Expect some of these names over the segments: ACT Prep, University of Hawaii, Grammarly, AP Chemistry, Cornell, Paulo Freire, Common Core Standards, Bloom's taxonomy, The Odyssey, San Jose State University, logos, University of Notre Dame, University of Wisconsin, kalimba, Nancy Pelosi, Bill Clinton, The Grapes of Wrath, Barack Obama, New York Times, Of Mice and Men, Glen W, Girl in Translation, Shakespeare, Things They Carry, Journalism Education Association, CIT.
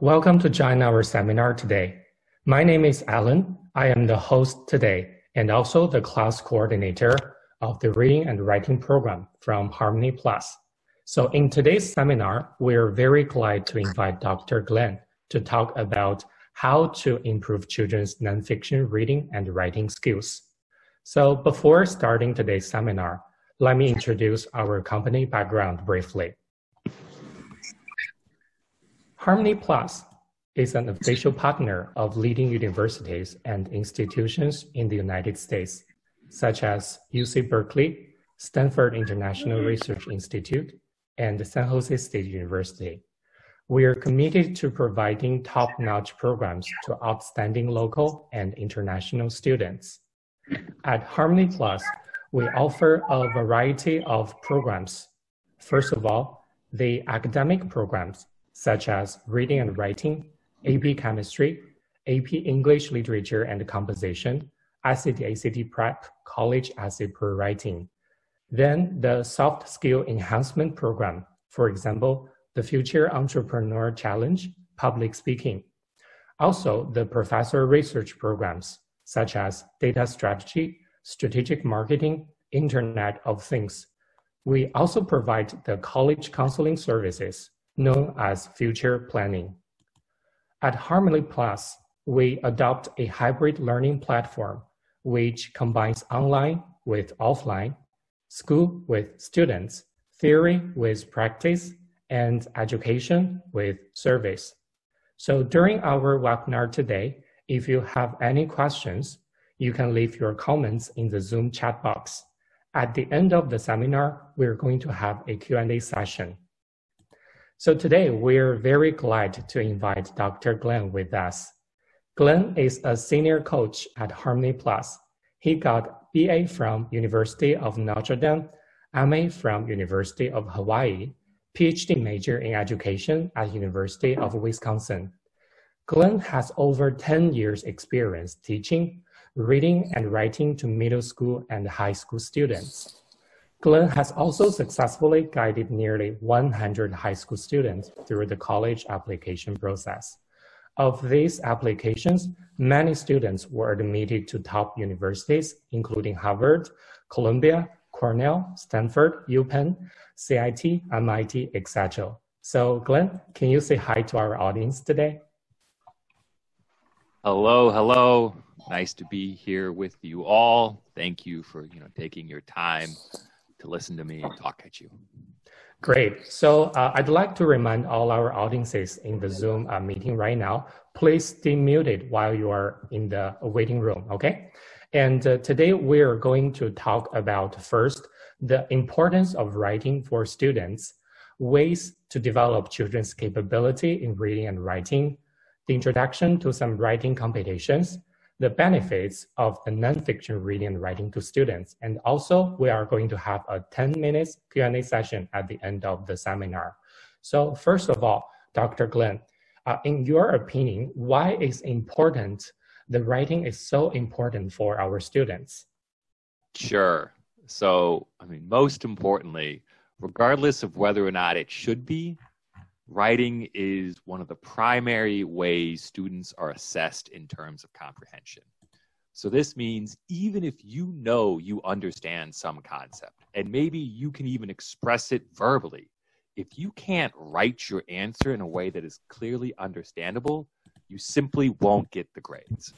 Welcome to join our seminar today. My name is Alan. I am the host today and also the class coordinator of the reading and writing program from Harmony Plus. So in today's seminar, we're very glad to invite Dr. Glen to talk about how to improve children's nonfiction reading and writing skills. So before starting today's seminar, let me introduce our company background briefly. Harmony Plus is an official partner of leading universities and institutions in the United States, such as UC Berkeley, Stanford International Research Institute, and San Jose State University. We are committed to providing top-notch programs to outstanding local and international students. At Harmony Plus, we offer a variety of programs. First of all, the academic programs, such as Reading and Writing, AP Chemistry, AP English Literature and Composition, ACT Prep, College Essay Pre-Writing. Then the Soft Skill Enhancement Program, for example, the Future Entrepreneur Challenge, Public Speaking. Also, the Professor Research Programs, such as Data Strategy, Strategic Marketing, Internet of Things. We also provide the college counseling services, known as future planning. At Harmony Plus, we adopt a hybrid learning platform, which combines online with offline, school with students, theory with practice, and education with service. So during our webinar today, if you have any questions, you can leave your comments in the Zoom chat box. At the end of the seminar, we're going to have a Q&A session. So today, we're very glad to invite Dr. Glen with us. Glen is a senior coach at Harmony Plus. He got BA from University of Notre Dame, MA from University of Hawaii, PhD major in education at University of Wisconsin. Glen has over 10 years experience teaching, reading and writing to middle school and high school students. Glen has also successfully guided nearly 100 high school students through the college application process. Of these applications, many students were admitted to top universities, including Harvard, Columbia, Cornell, Stanford, UPenn, CIT, MIT, etc. So Glen, can you say hi to our audience today? Hello, hello. Nice to be here with you all. Thank you for taking your time to listen to me and talk at you. Great. So I'd like to remind all our audiences in the Zoom meeting right now, please stay muted while you are in the waiting room, okay? And today we're going to talk about first, the importance of writing for students, ways to develop children's capability in reading and writing, the introduction to some writing competitions, the benefits of the nonfiction reading and writing to students. And also we are going to have a 10-minute Q&A session at the end of the seminar. So first of all, Dr. Glen, in your opinion, why is the writing is so important for our students? Sure. So, I mean, most importantly, regardless of whether or not it should be, writing is one of the primary ways students are assessed in terms of comprehension. So this means even if you know you understand some concept, and maybe you can even express it verbally, if you can't write your answer in a way that is clearly understandable, you simply won't get the grades.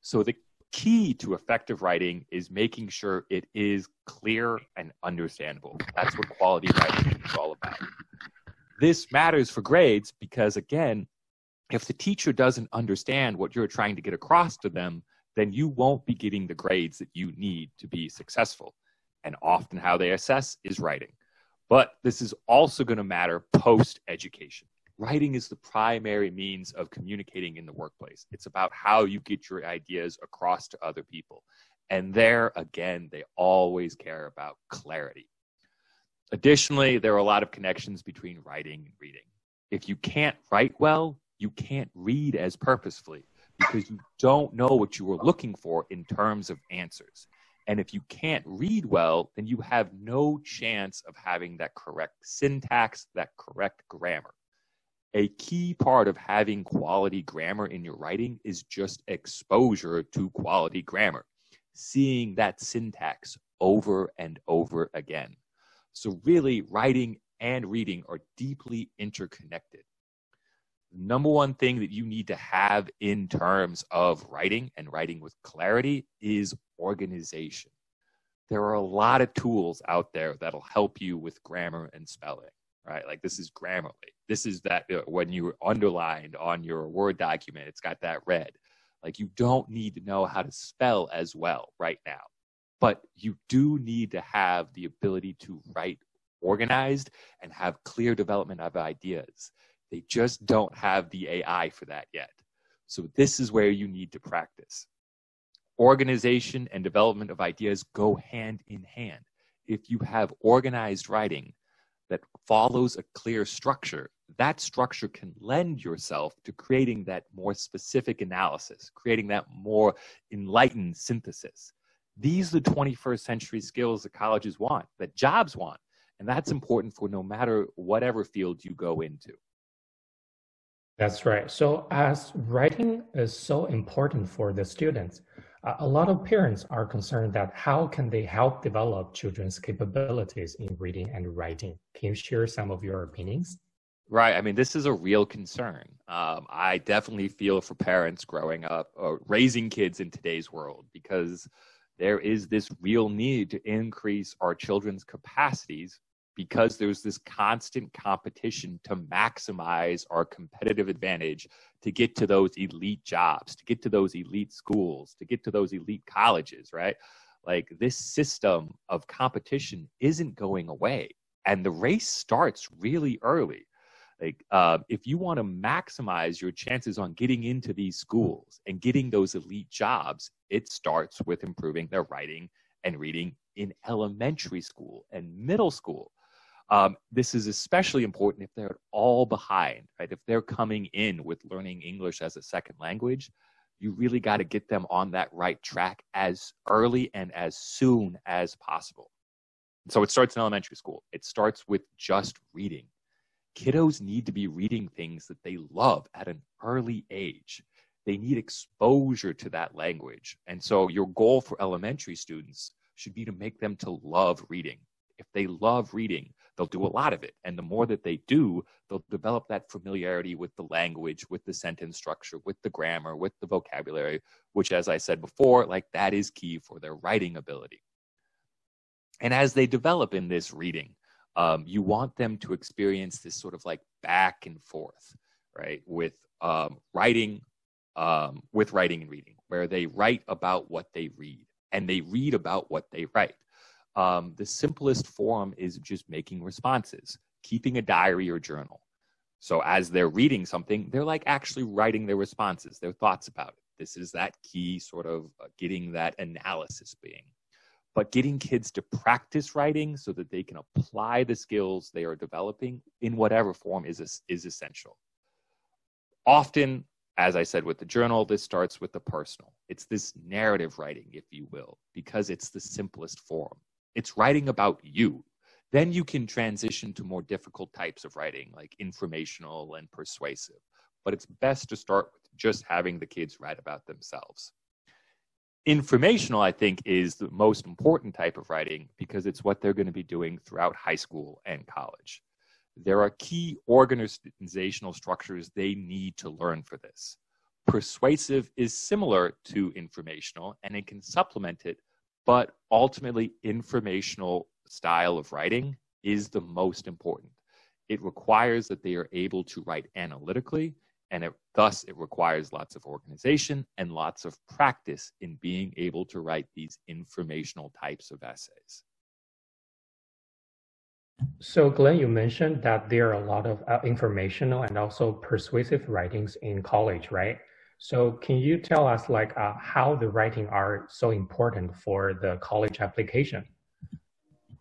So the key to effective writing is making sure it is clear and understandable. That's what quality writing is all about. This matters for grades because, again, if the teacher doesn't understand what you're trying to get across to them, then you won't be getting the grades that you need to be successful. And often how they assess is writing. But this is also going to matter post-education. Writing is the primary means of communicating in the workplace. It's about how you get your ideas across to other people. And there, again, they always care about clarity. Additionally, there are a lot of connections between writing and reading. If you can't write well, you can't read as purposefully because you don't know what you were looking for in terms of answers. And if you can't read well, then you have no chance of having that correct syntax, that correct grammar. A key part of having quality grammar in your writing is just exposure to quality grammar, seeing that syntax over and over again. So really, writing and reading are deeply interconnected. The number one thing that you need to have in terms of writing and writing with clarity is organization. There are a lot of tools out there that'll help you with grammar and spelling. Right? Like this is Grammarly. This is that when you underlined on your Word document, it's got that red. Like you don't need to know how to spell as well right now, but you do need to have the ability to write organized and have clear development of ideas. They just don't have the AI for that yet. So this is where you need to practice. Organization and development of ideas go hand in hand. If you have organized writing that follows a clear structure, that structure can lend yourself to creating that more specific analysis, creating that more enlightened synthesis. These are the 21st century skills that colleges want, that jobs want, and that's important for no matter whatever field you go into. That's right. So as writing is so important for the students, a lot of parents are concerned that how can they help develop children's capabilities in reading and writing? Can you share some of your opinions? Right. I mean, this is a real concern. I definitely feel for parents growing up or raising kids in today's world, because there is this real need to increase our children's capacities because there's this constant competition to maximize our competitive advantage to get to those elite jobs, to get to those elite schools, to get to those elite colleges, right? Like this system of competition isn't going away. And the race starts really early. Like if you want to maximize your chances on getting into these schools and getting those elite jobs, it starts with improving their writing and reading in elementary school and middle school. This is especially important if they're all behind, right? If they're coming in with learning English as a second language, you really got to get them on that right track as early and as soon as possible. So it starts in elementary school. It starts with just reading. Kiddos need to be reading things that they love at an early age. They need exposure to that language. And so your goal for elementary students should be to make them to love reading. If they love reading, they'll do a lot of it. And the more that they do, they'll develop that familiarity with the language, with the sentence structure, with the grammar, with the vocabulary, which, as I said before, like that is key for their writing ability. And as they develop in this reading, you want them to experience this sort of like back and forth, right? With writing and reading, where they write about what they read and they read about what they write. The simplest form is just making responses, keeping a diary or journal. So as they're reading something, they're like actually writing their responses, their thoughts about it. This is that key sort of getting that analysis being. But getting kids to practice writing so that they can apply the skills they are developing in whatever form is essential. Often, as I said with the journal, this starts with the personal. It's this narrative writing, if you will, because it's the simplest form. It's writing about you. Then you can transition to more difficult types of writing, like informational and persuasive. But it's best to start with just having the kids write about themselves. Informational, I think, is the most important type of writing because it's what they're going to be doing throughout high school and college. There are key organizational structures they need to learn for this. Persuasive is similar to informational and it can supplement it, but ultimately informational style of writing is the most important. It requires that they are able to write analytically, and thus it requires lots of organization and lots of practice in being able to write these informational types of essays. So Glen, you mentioned that there are a lot of informational and also persuasive writings in college, right? So can you tell us like how the writing are so important for the college application?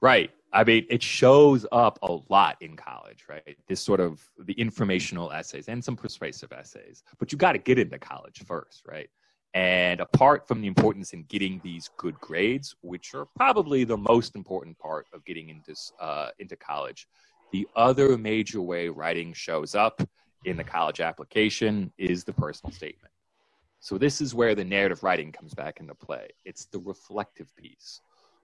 Right. I mean, it shows up a lot in college, right? This sort of the informational essays and some persuasive essays, but you got to get into college first, right? And apart from the importance in getting these good grades, which are probably the most important part of getting into college, the other major way writing shows up in the college application is the personal statement. So this is where the narrative writing comes back into play. It's the reflective piece,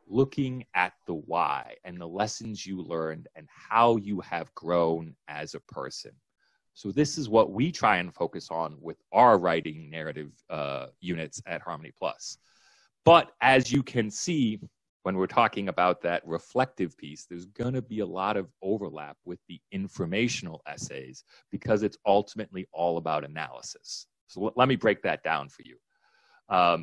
looking at the why and the lessons you learned and how you have grown as a person. So this is what we try and focus on with our writing narrative units at Harmony Plus. But as you can see, when we're talking about that reflective piece, there's going to be a lot of overlap with the informational essays because it's ultimately all about analysis. So let me break that down for you.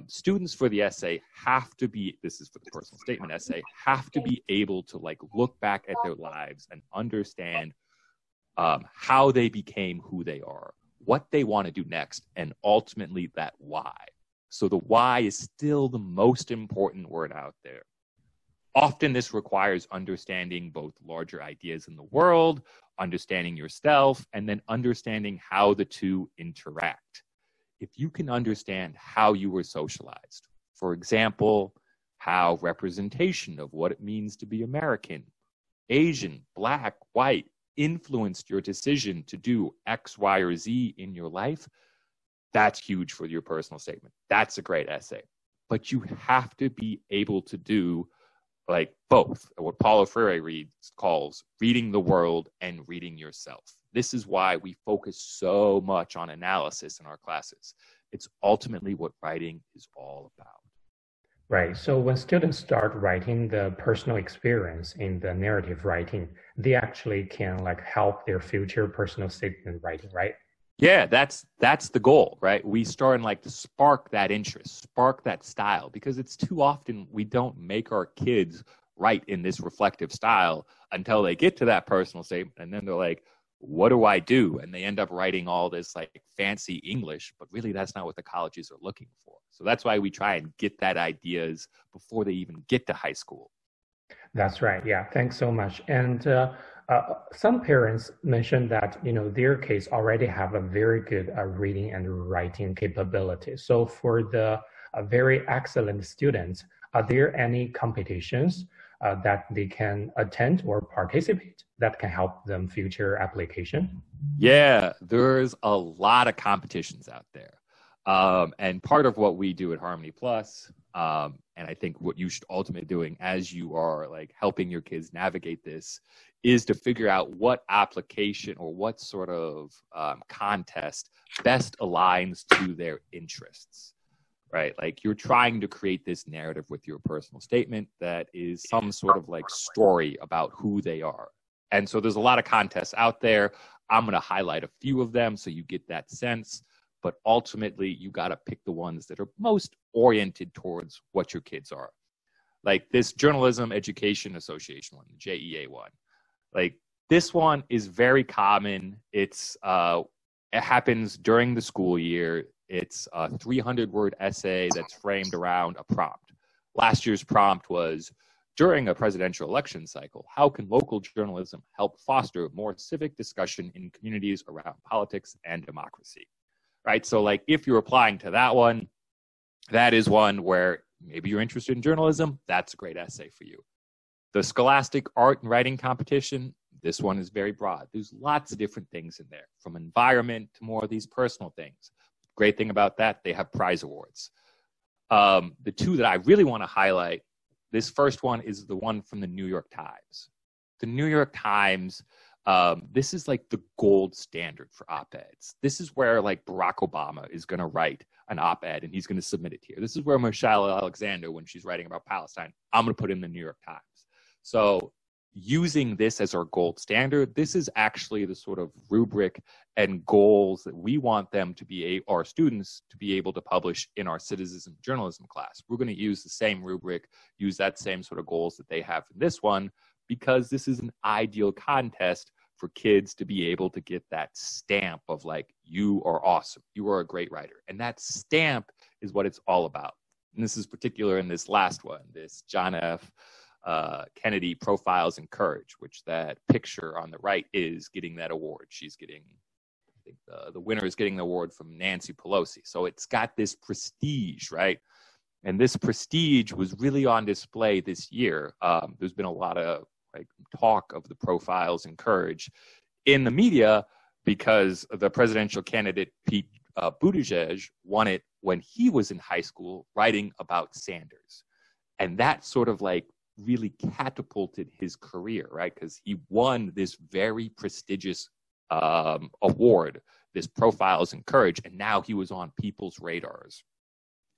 Students for the essay have to be, this is for the personal statement essay, have to be able to like look back at their lives and understand how they became who they are, what they want to do next, and ultimately that why. So the why is still the most important word out there. Often this requires understanding both larger ideas in the world, understanding yourself, and then understanding how the two interact. If you can understand how you were socialized, for example, how representation of what it means to be American, Asian, Black, White, influenced your decision to do X, Y, or Z in your life, that's huge for your personal statement. That's a great essay. But you have to be able to do like both, what Paulo Freire calls reading the world and reading yourself. This is why we focus so much on analysis in our classes. It's ultimately what writing is all about. Right, so when students start writing the personal experience in the narrative writing, they actually can like help their future personal statement writing, right? Yeah, that's the goal, right? We start and like to spark that interest, spark that style, because it's too often we don't make our kids write in this reflective style until they get to that personal statement. And then they're like, what do I do? And they end up writing all this like fancy English, but really that's not what the colleges are looking for. So that's why we try and get that ideas before they even get to high school. That's right. Yeah. Thanks so much. And, some parents mentioned that, you know, their kids already have a very good reading and writing capability. So for the very excellent students, are there any competitions that they can attend or participate that can help them future application? Yeah, there's a lot of competitions out there. And part of what we do at Harmony Plus, and I think what you should ultimately doing as you are like helping your kids navigate this is to figure out what application or what sort of contest best aligns to their interests, right? Like you're trying to create this narrative with your personal statement that is some sort of like story about who they are. And so there's a lot of contests out there. I'm going to highlight a few of them so you get that sense. But ultimately, you got to pick the ones that are most oriented towards what your kids are. Like this Journalism Education Association one, the JEA one. Like this one is very common. It's, it happens during the school year. It's a 300-word essay that's framed around a prompt. Last year's prompt was, during a presidential election cycle, how can local journalism help foster more civic discussion in communities around politics and democracy? Right. So like if you're applying to that one, that is one where maybe you're interested in journalism. That's a great essay for you. The Scholastic Art and Writing Competition. This one is very broad. There's lots of different things in there, from environment to more of these personal things. Great thing about that, they have prize awards. The two that I really want to highlight, this first one is the one from the New York Times. The New York Times, this is like the gold standard for op-eds. This is where like Barack Obama is going to write an op-ed and he's going to submit it here. This is where Michelle Alexander, when she's writing about Palestine, I'm going to put in the New York Times. So using this as our gold standard, this is actually the sort of rubric and goals that we want them to be, our students to be able to publish in our citizen journalism class. We're going to use the same rubric, use that same sort of goals that they have in this one, because this is an ideal contest for kids to be able to get that stamp of like, you are awesome, you are a great writer. And that stamp is what it's all about. And this is particular in this last one, this John F. Kennedy Profiles in Courage, which that picture on the right is getting that award. She's getting, I think the winner is getting the award from Nancy Pelosi. So it's got this prestige, right? And this prestige was really on display this year. There's been a lot of like talk of the Profiles in Courage in the media because the presidential candidate Pete Buttigieg won it when he was in high school writing about Sanders. And that sort of like really catapulted his career, right? Because he won this very prestigious award, this Profiles in Courage, and now he was on people's radars.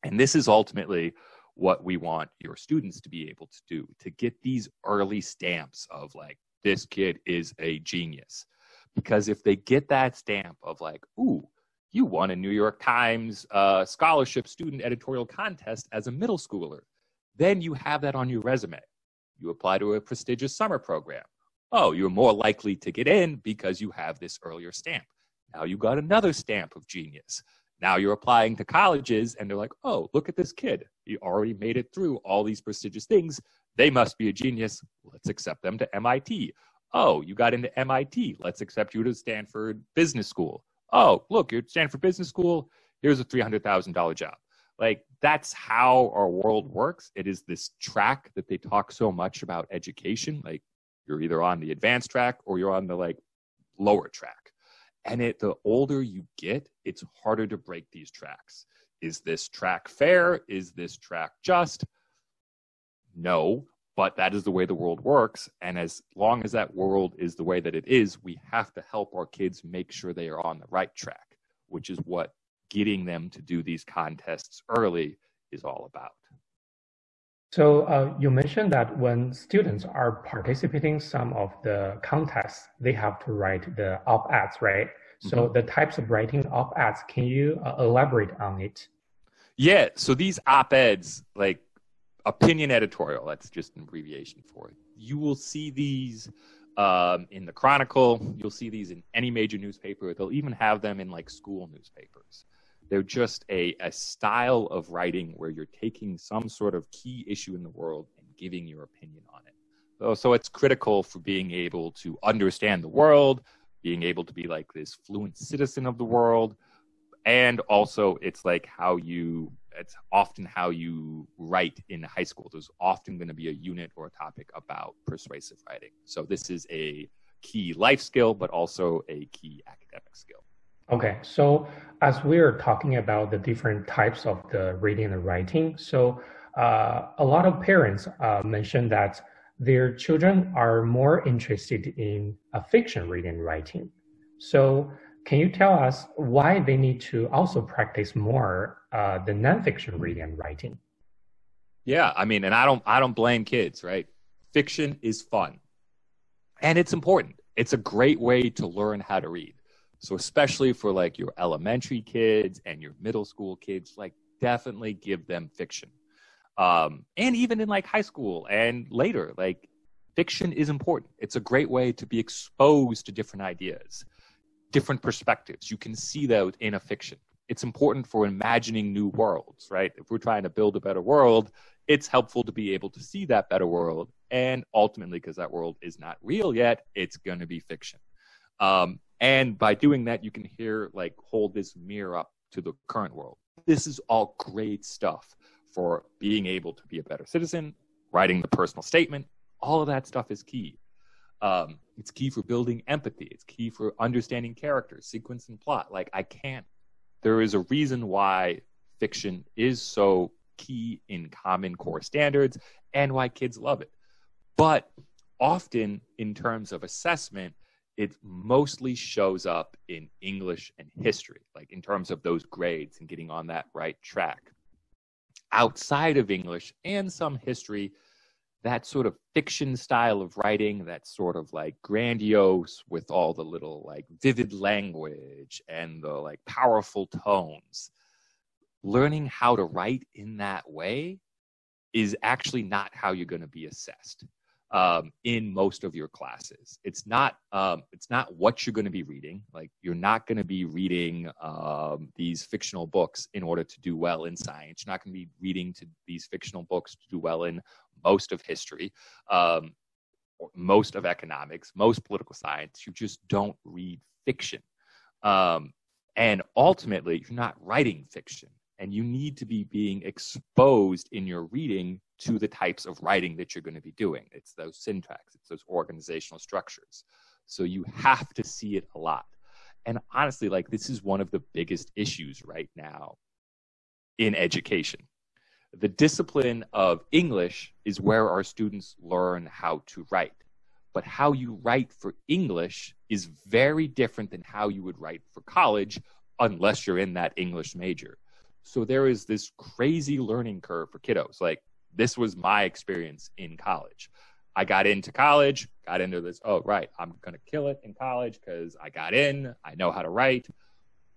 And this is ultimately what we want your students to be able to do, to get these early stamps of like, this kid is a genius. Because if they get that stamp of like, ooh, you won a New York Times scholarship student editorial contest as a middle schooler, then you have that on your resume. You apply to a prestigious summer program. Oh, you're more likely to get in because you have this earlier stamp. Now you got another stamp of genius. Now you're applying to colleges and they're like, oh, look at this kid. He already made it through all these prestigious things. They must be a genius. Let's accept them to MIT. Oh, you got into MIT. Let's accept you to Stanford Business School. Oh, look, you're at Stanford Business School. Here's a $300,000 job. Like, that's how our world works. It is this track that they talk so much about education. Like, you're either on the advanced track or you're on the like lower track. And the older you get, it's harder to break these tracks. Is this track fair? Is this track just? No, but that is the way the world works. And as long as that world is the way that it is, we have to help our kids make sure they are on the right track, which is what getting them to do these contests early is all about. So you mentioned that when students are participating in some of the contests, they have to write the op-eds, right? So the types of writing op-eds, can you elaborate on it? Yeah, so these op-eds, like opinion editorial, that's just an abbreviation for it. You will see these in the Chronicle, you'll see these in any major newspaper, they'll even have them in like school newspapers. They're just a style of writing where you're taking some sort of key issue in the world and giving your opinion on it. So it's critical for being able to understand the world, being able to be like this fluent citizen of the world, and also it's like how you, it's often how you write in high school. There's often going to be a unit or a topic about persuasive writing. So this is a key life skill, but also a key academic skill. Okay, so as we're talking about the different types of the reading and writing, so a lot of parents mention that their children are more interested in fiction reading and writing. So can you tell us why they need to also practice more the nonfiction reading and writing? Yeah, I mean, and I don't blame kids, right? Fiction is fun, and it's important. It's a great way to learn how to read. So especially for like your elementary kids and your middle school kids, like definitely give them fiction. And even in like high school and later, like fiction is important. It's a great way to be exposed to different ideas, different perspectives. You can see that in a fiction. It's important for imagining new worlds, right? If we're trying to build a better world, it's helpful to be able to see that better world. And ultimately, because that world is not real yet, it's going to be fiction. And by doing that, you can hear, like, hold this mirror up to the current world. This is all great stuff for being able to be a better citizen, writing the personal statement. All of that stuff is key. It's key for building empathy. It's key for understanding character, sequence, and plot. Like, there is a reason why fiction is so key in Common Core Standards and why kids love it. But often, in terms of assessment, it mostly shows up in English and history, like in terms of those grades and getting on that right track. Outside of English and some history, that sort of fiction style of writing, that sort of like grandiose with all the little like vivid language and the like powerful tones, learning how to write in that way is actually not how you're going to be assessed. In most of your classes. It's not what you're going to be reading. Like, you're not going to be reading these fictional books in order to do well in science. You're not going to be reading these fictional books to do well in most of history, or most of economics, most political science. You just don't read fiction. And ultimately, you're not writing fiction. And you need to be being exposed in your reading to the types of writing that you're going to be doing. It's those syntax, it's those organizational structures. So you have to see it a lot. And honestly, like, this is one of the biggest issues right now in education. The discipline of English is where our students learn how to write. But how you write for English is very different than how you would write for college, unless you're in that English major. So there is this crazy learning curve for kiddos. Like, this was my experience in college. I got into college, got into this, oh, right, I'm going to kill it in college because I got in, I know how to write.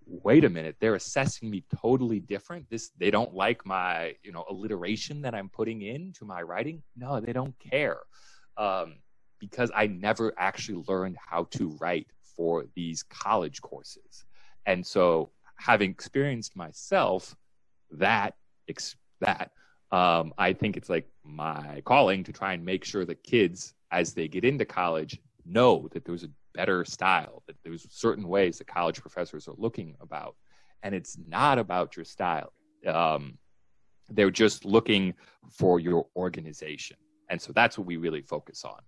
Wait a minute, they're assessing me totally different. They don't like my, alliteration that I'm putting into my writing. No, they don't care. Because I never actually learned how to write for these college courses. And so having experienced myself, I think it's like my calling to try and make sure that kids, as they get into college, know that there's a better style, that there's certain ways that college professors are looking about. And it's not about your style. They're just looking for your organization. And so that's what we really focus on.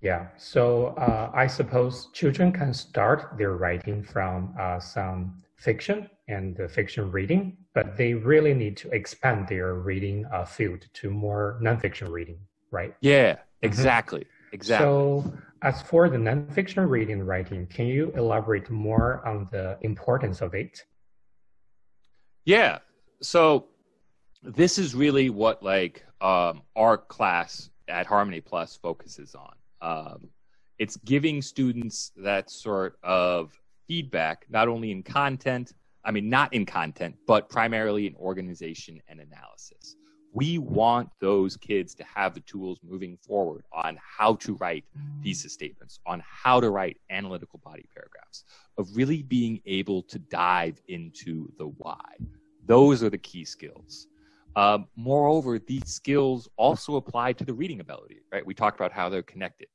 Yeah. So I suppose children can start their writing from some fiction and fiction reading, but they really need to expand their reading field to more nonfiction reading, right? Yeah, exactly. Mm-hmm. Exactly. So as for the nonfiction reading and writing, can you elaborate more on the importance of it? Yeah. So this is really what our class at Harmony Plus focuses on. It's giving students that sort of feedback, not only in content, but primarily in organization and analysis. We want those kids to have the tools moving forward on how to write thesis statements, on how to write analytical body paragraphs, of really being able to dive into the why. Those are the key skills. Moreover, these skills also apply to the reading ability, right? We talked about how they're connected.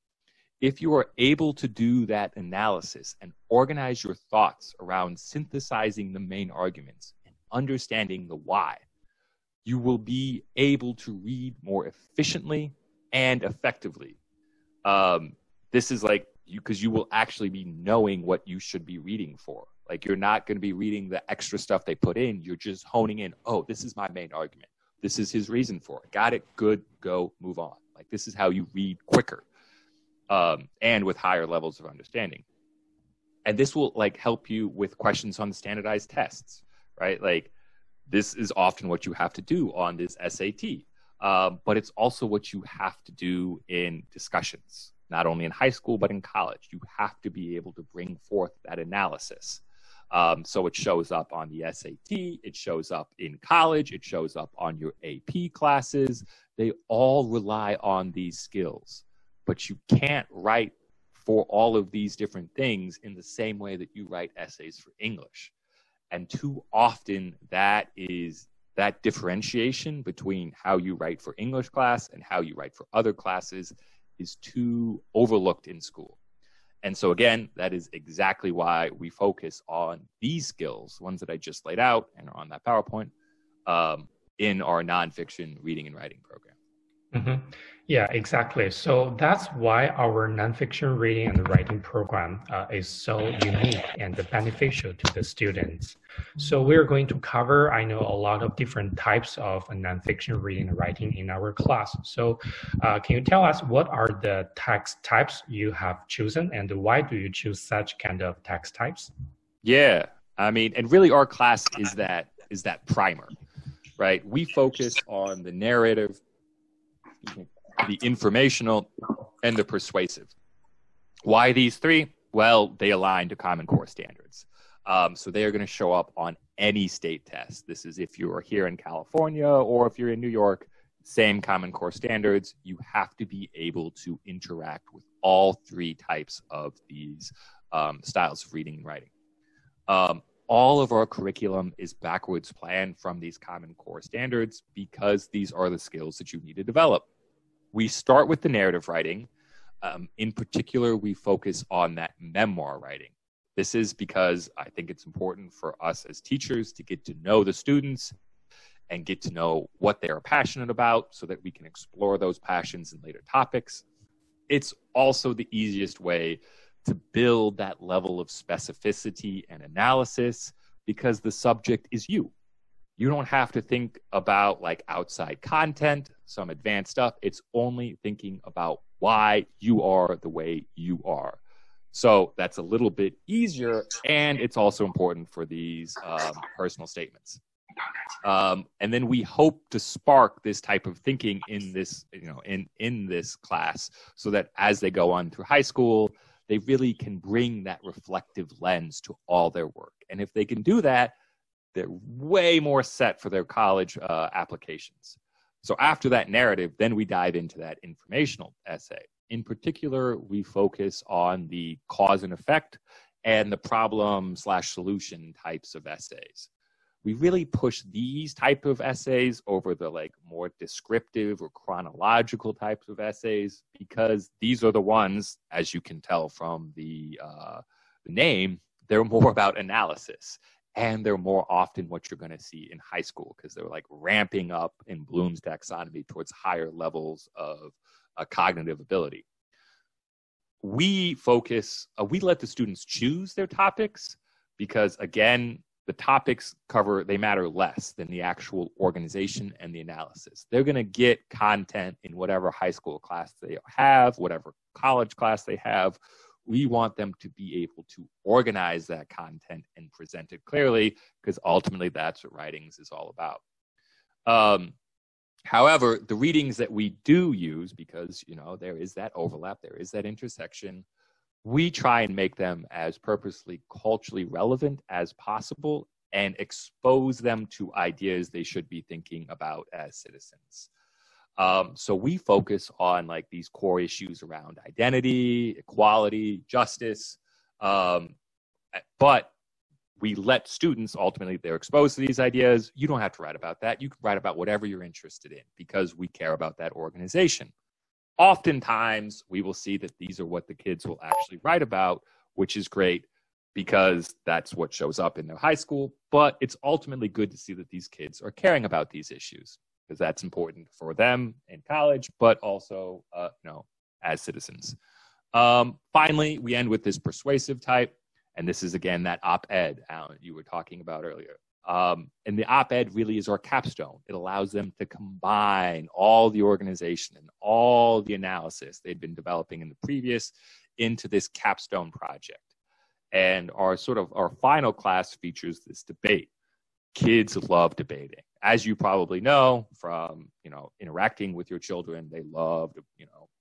If you are able to do that analysis and organize your thoughts around synthesizing the main arguments and understanding the why, you will be able to read more efficiently and effectively. This is like, because you will actually be knowing what you should be reading for. Like, you're not going to be reading the extra stuff they put in. You're just honing in. Oh, this is my main argument. This is his reason for it. Got it. Good. Go. Move on. Like, this is how you read quicker and with higher levels of understanding. And this will help you with questions on the standardized tests, right? Like, this is often what you have to do on this SAT, but it's also what you have to do in discussions, not only in high school, but in college. You have to be able to bring forth that analysis. So it shows up on the SAT, it shows up in college, it shows up on your AP classes. They all rely on these skills, but you can't write for all of these different things in the same way that you write essays for English. And too often that differentiation between how you write for English class and how you write for other classes is too overlooked in school. And so again, that is exactly why we focus on these skills, ones that I just laid out and are on that PowerPoint, in our nonfiction reading and writing program. Mm-hmm. Yeah, exactly. So that's why our nonfiction reading and writing program is so unique and beneficial to the students. So we're going to cover, I know, a lot of different types of nonfiction reading and writing in our class. So can you tell us what are the text types you have chosen and why do you choose such kind of text types? Yeah, I mean, and really our class is that primer, right? We focus on the narrative, the informational, and the persuasive. Why these three? Well, they align to Common Core standards. So they are going to show up on any state test. This is if you are here in California or if you're in New York, same Common Core standards. You have to be able to interact with all three types of these styles of reading and writing. All of our curriculum is backwards planned from these Common Core standards because these are the skills that you need to develop. We start with the narrative writing. In particular, we focus on that memoir writing. This is because I think it's important for us as teachers to get to know the students and get to know what they are passionate about so that we can explore those passions in later topics. It's also the easiest way to build that level of specificity and analysis because the subject is you. You don't have to think about like outside content, some advanced stuff. It's only thinking about why you are the way you are. So that's a little bit easier, and it's also important for these personal statements. And then we hope to spark this type of thinking in this, in this class, so that as they go on through high school, they really can bring that reflective lens to all their work. And if they can do that, they're way more set for their college applications. So after that narrative, then we dive into that informational essay. In particular, we focus on the cause and effect and the problem/solution types of essays. We really push these type of essays over the like more descriptive or chronological types of essays, because these are the ones, as you can tell from the name, they're more about analysis. And they're more often what you're going to see in high school, because they're like ramping up in Bloom's taxonomy towards higher levels of cognitive ability. We focus, we let the students choose their topics, because again, the topics they matter less than the actual organization and the analysis. They're going to get content in whatever high school class they have, whatever college class they have. We want them to be able to organize that content and present it clearly, because ultimately that's what writings is all about. However, the readings that we do use, because there is that overlap, there is that intersection, we try and make them as purposely culturally relevant as possible and expose them to ideas they should be thinking about as citizens. So we focus on like these core issues around identity, equality, justice, but we let students, ultimately, they're exposed to these ideas. You don't have to write about that. You can write about whatever you're interested in, because we care about that organization. Oftentimes, we will see that these are what the kids will actually write about, which is great because that's what shows up in their high school. But it's ultimately good to see that these kids are caring about these issues, because that's important for them in college, but also as citizens. Finally, we end with this persuasive type. And this is, again, that op-ed, Alan, you were talking about earlier. And the op-ed really is our capstone. It allows them to combine all the organization and all the analysis they'd been developing in the previous into this capstone project. And our final class features this debate. Kids love debating. As you probably know from, interacting with your children, they love to,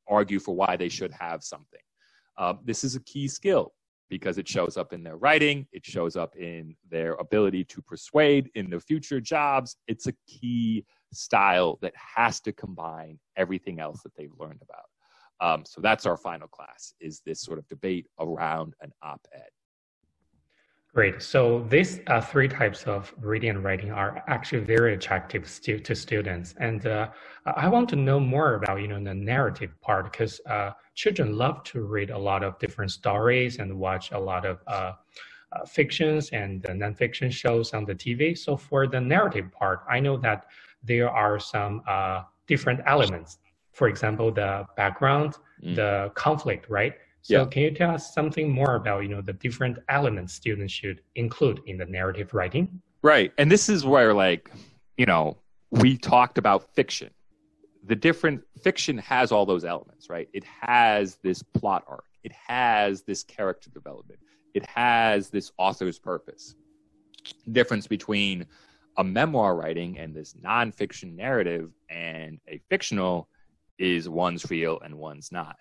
argue for why they should have something. This is a key skill, because it shows up in their writing, it shows up in their ability to persuade in their future jobs. It's a key style that has to combine everything else that they've learned about. So that's our final class, is this sort of debate around an op-ed. Great, so these three types of reading and writing are actually very attractive to students. And I want to know more about, the narrative part, because children love to read a lot of different stories and watch a lot of fictions and nonfiction shows on the TV. So for the narrative part, I know that there are some different elements. For example, the background, the conflict, right? So can you tell us something more about, the different elements students should include in the narrative writing? Right. And this is where, we talked about fiction. The different fiction has all those elements, right? It has this plot arc. It has this character development. It has this author's purpose. The difference between a memoir writing and this nonfiction narrative and a fictional is one's real and one's not.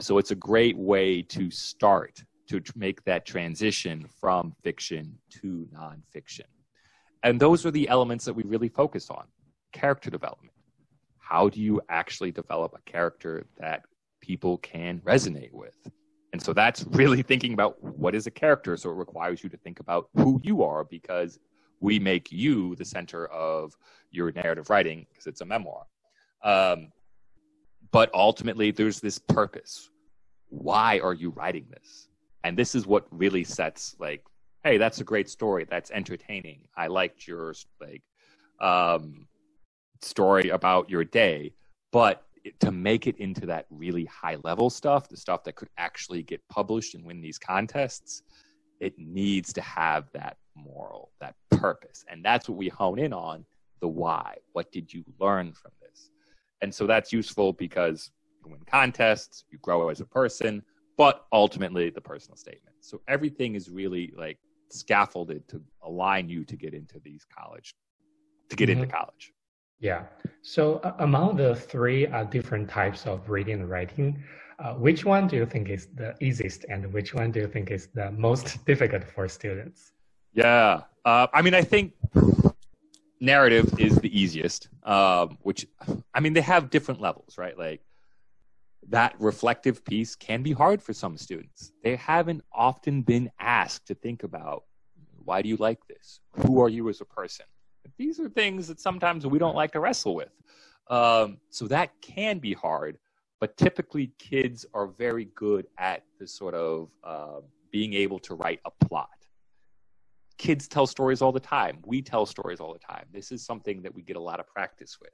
So it's a great way to start to make that transition from fiction to nonfiction. And those are the elements that we really focus on. Character development. How do you actually develop a character that people can resonate with? And so that's really thinking about what is a character. So it requires you to think about who you are, because we make you the center of your narrative writing, because it's a memoir. But ultimately, there's this purpose. Why are you writing this? And this is what really sets, like, hey, that's a great story. That's entertaining. I liked your story about your day. But to make it into that really high level stuff, the stuff that could actually get published and win these contests, it needs to have that moral, that purpose. And that's what we hone in on, the why. What did you learn from this? And so that's useful because you win contests, you grow as a person, but ultimately the personal statement. So everything is really like scaffolded to align you to get into these college, to get into college. Yeah. So among the three different types of reading and writing, which one do you think is the easiest and which one do you think is the most difficult for students? Yeah. I mean, I think narrative is the easiest, which, I mean, they have different levels, right? Like that reflective piece can be hard for some students. They haven't often been asked to think about, why do you like this? Who are you as a person? These are things that sometimes we don't like to wrestle with. So that can be hard, but typically kids are very good at the sort of being able to write a plot. Kids tell stories all the time. We tell stories all the time. This is something that we get a lot of practice with.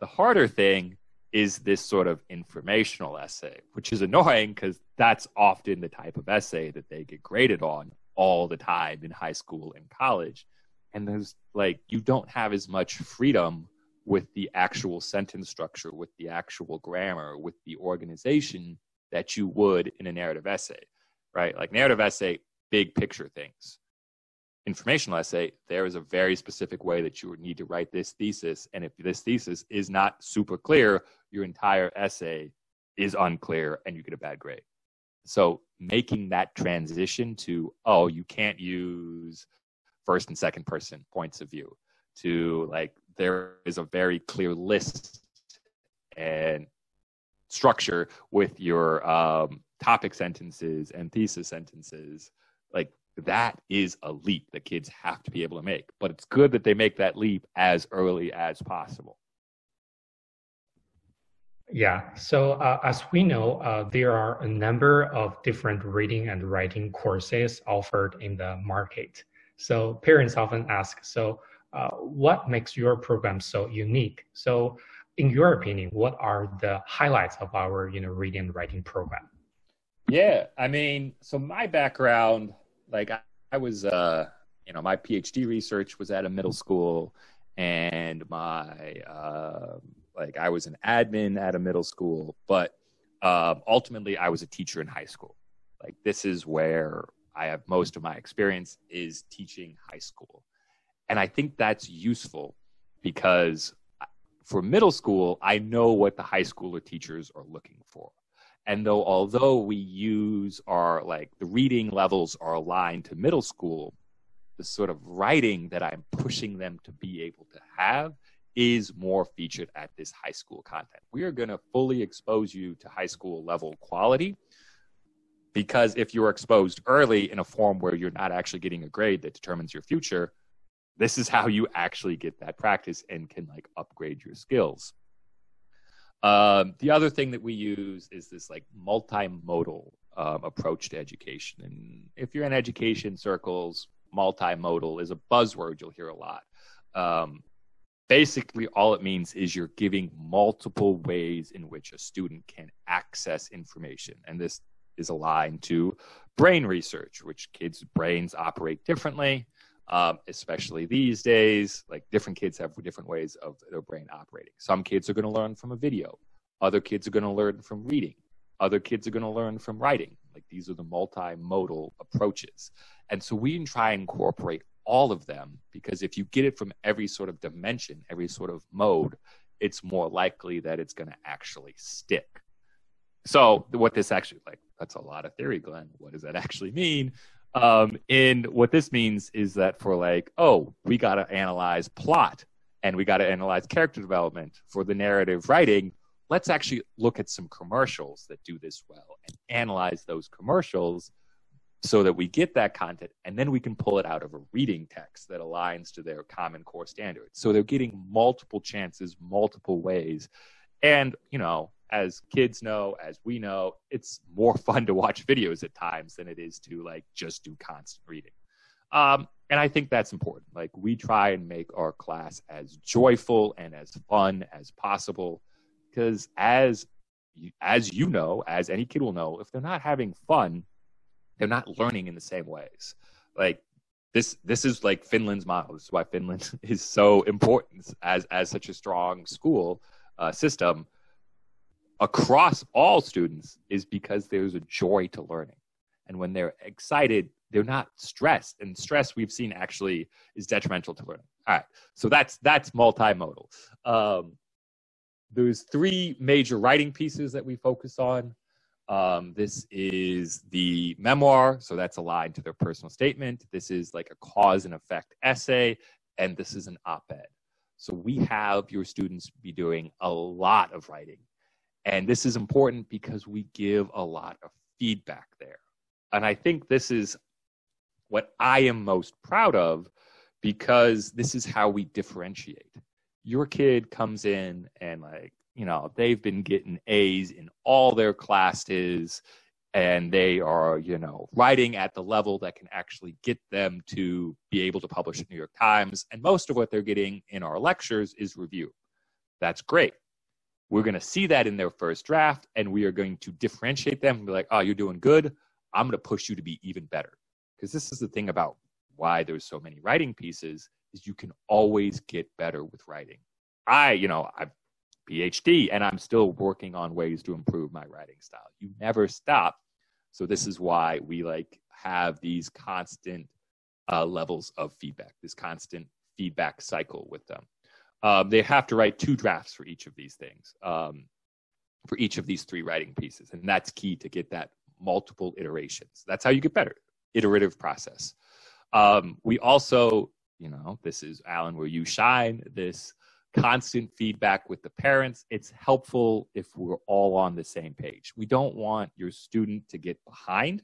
The harder thing is this sort of informational essay, which is annoying because that's often the type of essay that they get graded on all the time in high school and college. And there's like, you don't have as much freedom with the actual sentence structure, with the actual grammar, with the organization that you would in a narrative essay, right? Like narrative essay, big picture things. Informational essay, there is a very specific way that you would need to write this thesis. And if this thesis is not super clear, your entire essay is unclear and you get a bad grade. So making that transition to, oh, you can't use first and second person points of view, to like, there is a very clear list and structure with your topic sentences and thesis sentences. Like that is a leap that kids have to be able to make, but it's good that they make that leap as early as possible. Yeah. So as we know, there are a number of different reading and writing courses offered in the market. So parents often ask, so what makes your program so unique? So in your opinion, what are the highlights of our, you know, reading and writing program? Yeah, I mean, so my background, like I was, you know, my PhD research was at a middle school, and my, like I was an admin at a middle school, but ultimately I was a teacher in high school. Like this is where I have most of my experience is teaching high school. And I think that's useful because for middle school, I know what the high schooler teachers are looking for. And though, although we use our, like the reading levels are aligned to middle school, the sort of writing that I'm pushing them to be able to have is more featured at this high school content. We are going to fully expose you to high school level quality. Because if you're exposed early in a form where you're not actually getting a grade that determines your future, this is how you actually get that practice and can like upgrade your skills. The other thing that we use is this like multimodal approach to education. And if you're in education circles, multimodal is a buzzword you'll hear a lot. Basically, all it means is you're giving multiple ways in which a student can access information. And this is aligned to brain research, which kids' brains operate differently, especially these days. Like different kids have different ways of their brain operating. Some kids are going to learn from a video. Other kids are going to learn from reading. Other kids are going to learn from writing. Like these are the multimodal approaches. And so we try and incorporate all of them, because if you get it from every sort of dimension, every sort of mode, it's more likely that it's going to actually stick. So what this actually, like, that's a lot of theory, Glenn. What does that actually mean? And what this means is that for like, oh, we got to analyze plot and we got to analyze character development for the narrative writing. Let's actually look at some commercials that do this well and analyze those commercials so that we get that content. And then we can pull it out of a reading text that aligns to their Common Core Standards. So they're getting multiple chances, multiple ways. And, you know, as kids know, as we know, it's more fun to watch videos at times than it is to like just do constant reading. And I think that's important. Like we try and make our class as joyful and as fun as possible because as you know, as any kid will know, if they're not having fun, they're not learning in the same ways. Like this is like Finland's model. This is why Finland is so important as such a strong school system across all students, is because there's a joy to learning. And when they're excited, they're not stressed, and stress we've seen actually is detrimental to learning. All right, so that's multimodal. There's three major writing pieces that we focus on. This is the memoir, so that's a line to their personal statement. This is like a cause and effect essay, and this is an op-ed. So we have your students be doing a lot of writing. And this is important because we give a lot of feedback there. And I think this is what I am most proud of, because this is how we differentiate. Your kid comes in and, like, you know, they've been getting A's in all their classes, and they are, you know, writing at the level that can actually get them to be able to publish in the New York Times. And most of what they're getting in our lectures is review. That's great. We're going to see that in their first draft, and we are going to differentiate them and be like, oh, you're doing good. I'm going to push you to be even better. Because this is the thing about why there's so many writing pieces, is you can always get better with writing. I have a PhD, and I'm still working on ways to improve my writing style. You never stop. So this is why we have these constant levels of feedback, this constant feedback cycle with them. They have to write two drafts for each of these things, for each of these three writing pieces. And that's key to get that multiple iterations. That's how you get better, iterative process. We also, you know, this is, Alan, where you shine, this constant feedback with the parents. It's helpful if we're all on the same page. We don't want your student to get behind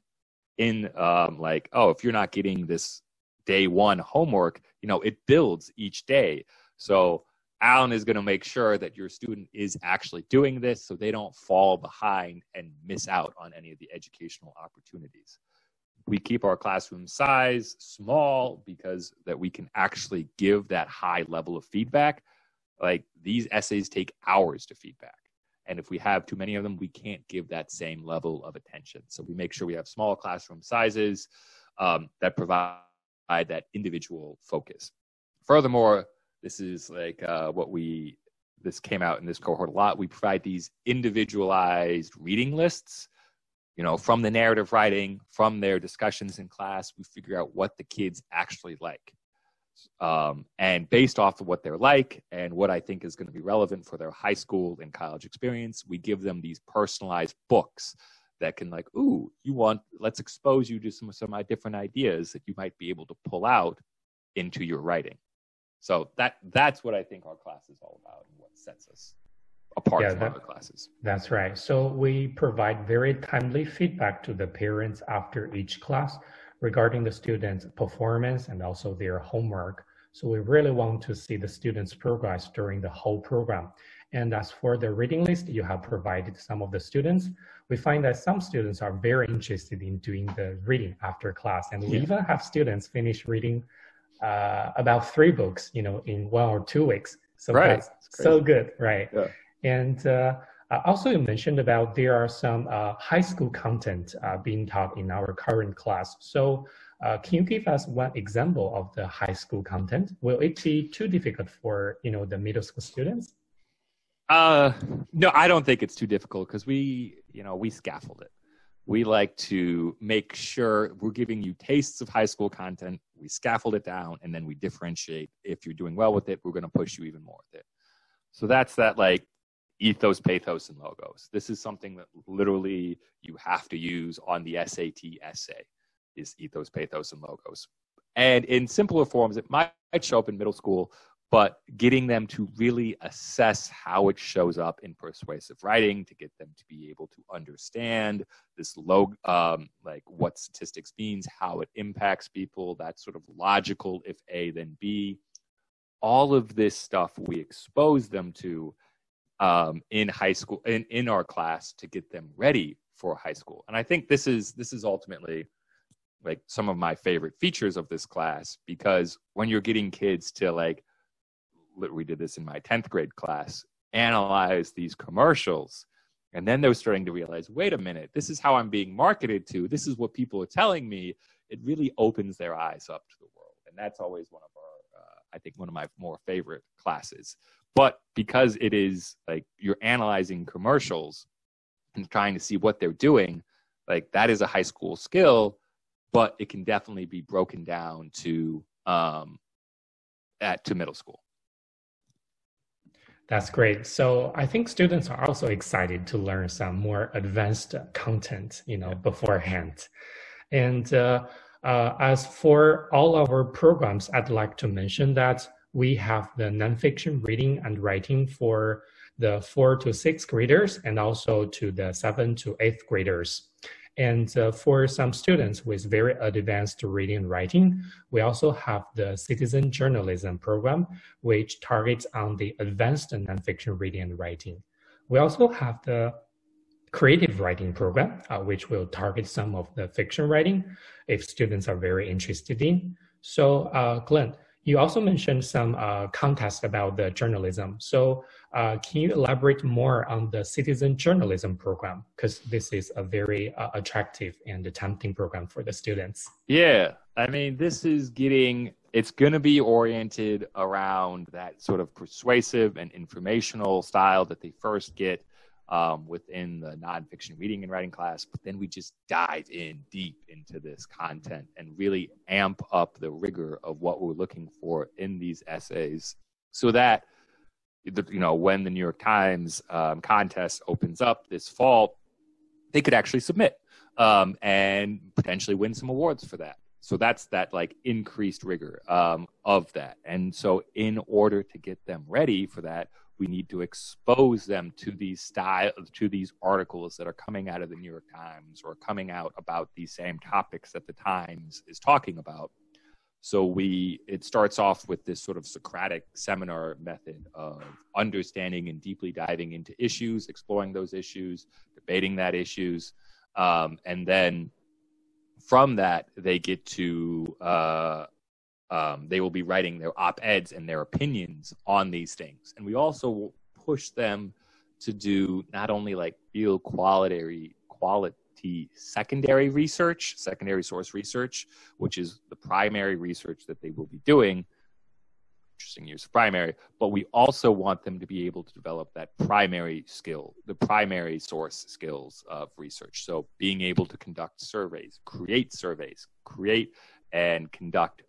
in oh, if you're not getting this day one homework, you know, it builds each day. So Alan is going to make sure that your student is actually doing this so they don't fall behind and miss out on any of the educational opportunities. We keep our classroom size small because that we can actually give that high level of feedback. Like, these essays take hours to feedback. And if we have too many of them, we can't give that same level of attention. So we make sure we have small classroom sizes that provide that individual focus. Furthermore, this is this came out in this cohort a lot. We provide these individualized reading lists, you know, from the narrative writing, from their discussions in class. We figure out what the kids actually like. And based off of what they're like and what I think is going to be relevant for their high school and college experience, we give them these personalized books that can, like, ooh, let's expose you to some different ideas that you might be able to pull out into your writing. So that's what I think our class is all about, and what sets us apart from other classes. That's right. So we provide very timely feedback to the parents after each class regarding the students' performance and also their homework. So we really want to see the students' progress during the whole program. And as for the reading list you have provided some of the students, we find that some students are very interested in doing the reading after class. And we even have students finish reading about 3 books, you know, in 1 or 2 weeks. So that's so good, right? Yeah. And also you mentioned about there are some high school content being taught in our current class. So can you give us one example of the high school content? Will it be too difficult for, you know, the middle school students? No, I don't think it's too difficult, because we scaffold it. We like to make sure we're giving you tastes of high school content. We scaffold it down, and then we differentiate. If you're doing well with it, we're going to push you even more with it. So that's that, like, ethos, pathos, and logos. This is something that literally you have to use on the SAT essay, is ethos, pathos, and logos. And in simpler forms, it might show up in middle school, but getting them to really assess how it shows up in persuasive writing, to get them to be able to understand this what statistics means, how it impacts people, that sort of logical, if A, then B. All of this stuff we expose them to in high school, in our class, to get them ready for high school. And I think this is ultimately, like, some of my favorite features of this class, because when you're getting kids to, like, we did this in my 10th grade class, analyze these commercials. And then they're starting to realize, wait a minute, this is how I'm being marketed to. This is what people are telling me. It really opens their eyes up to the world. And that's always one of our, I think one of my more favorite classes. But because it is like you're analyzing commercials and trying to see what they're doing, like that is a high school skill, but it can definitely be broken down to middle school. That's great. So I think students are also excited to learn some more advanced content, you know, beforehand. And as for all our programs, I'd like to mention that we have the nonfiction reading and writing for the 4th to 6th graders and also to the 7th to 8th graders. And for some students with very advanced reading and writing, we also have the citizen journalism program, which targets on the advanced nonfiction reading and writing. We also have the creative writing program, which will target some of the fiction writing if students are very interested in. So Glenn, you also mentioned some contests about the journalism. So can you elaborate more on the citizen journalism program? Because this is a very attractive and tempting program for the students. Yeah, I mean, this is getting, it's going to be oriented around that sort of persuasive and informational style that they first get within the nonfiction reading and writing class. But then we just dive in deep into this content and really amp up the rigor of what we're looking for in these essays so that, you know, when the New York Times contest opens up this fall, they could actually submit and potentially win some awards for that. So that's that like increased rigor of that. And so in order to get them ready for that, we need to expose them to these style, to these articles that are coming out of the New York Times or coming out about these same topics that the Times is talking about. So it starts off with this sort of Socratic seminar method of understanding and deeply diving into issues, exploring those issues, debating that issues. And then from that, they get to, they will be writing their op-eds and their opinions on these things. And we also will push them to do not only like real quality secondary research, secondary source research, which is the primary research that they will be doing. Interesting use of primary, but we also want them to be able to develop that primary skill, the primary source skills of research. So being able to conduct surveys, create and conduct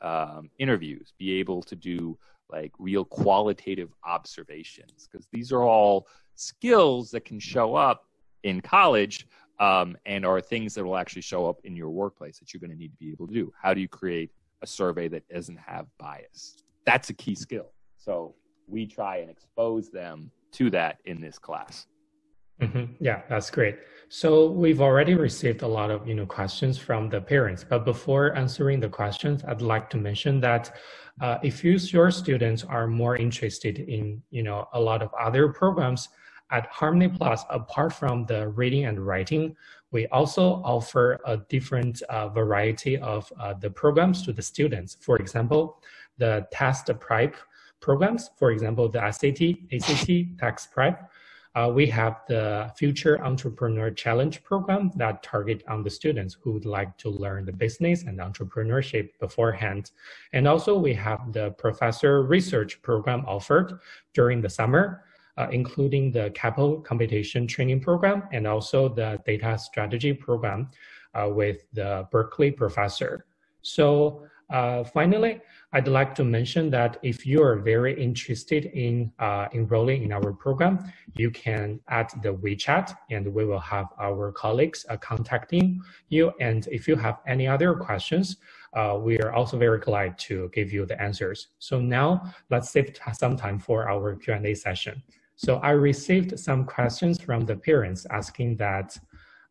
interviews, be able to do like real qualitative observations, because these are all skills that can show up in college and are things that will actually show up in your workplace that you're going to need to be able to do. How do you create a survey that doesn't have bias? That's a key skill. So we try and expose them to that in this class. Mm-hmm. Yeah, that's great. So we've already received a lot of, you know, questions from the parents, but before answering the questions, I'd like to mention that if your students are more interested in, you know, a lot of other programs at Harmony Plus, apart from the reading and writing, we also offer a different variety of the programs to the students. For example, the test prep programs, for example, the SAT, ACT, Tax Prep. We have the Future Entrepreneur Challenge program that target on the students who would like to learn the business and entrepreneurship beforehand. And also we have the professor research program offered during the summer, including the Capital Computation Training Program and also the Data Strategy Program with the Berkeley professor. So finally, I'd like to mention that if you are very interested in enrolling in our program, you can add the WeChat and we will have our colleagues contacting you. And if you have any other questions, we are also very glad to give you the answers. So now let's save some time for our Q&A session. So I received some questions from the parents asking that,